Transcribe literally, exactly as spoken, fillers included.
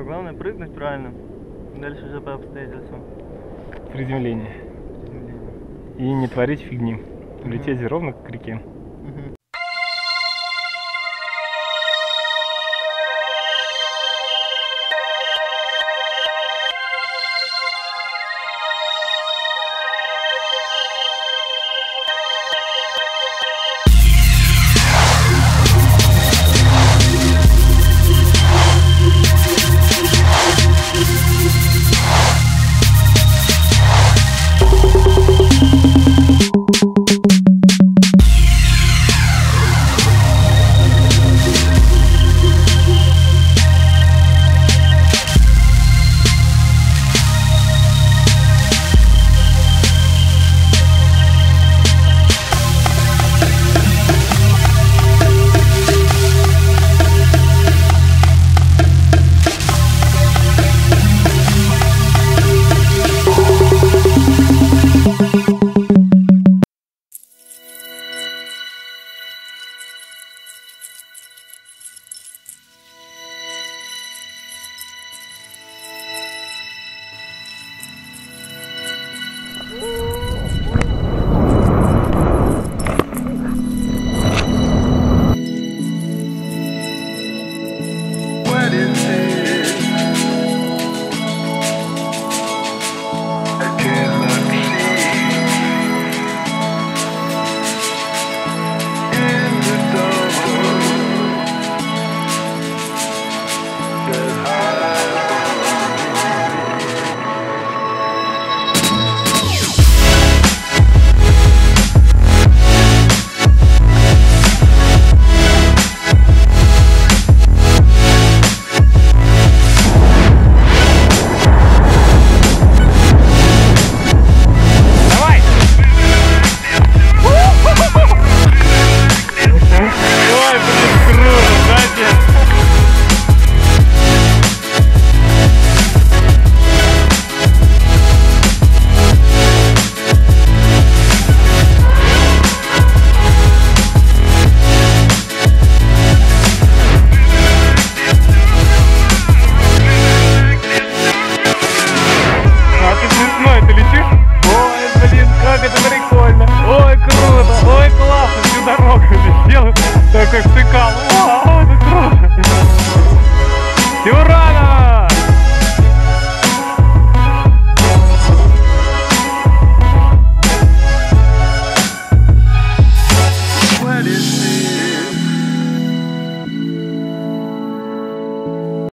все, главное прыгнуть правильно. Дальше уже по обстоятельствам. Приземление. Приземление. И не творить фигни. Лететь ровно к реке.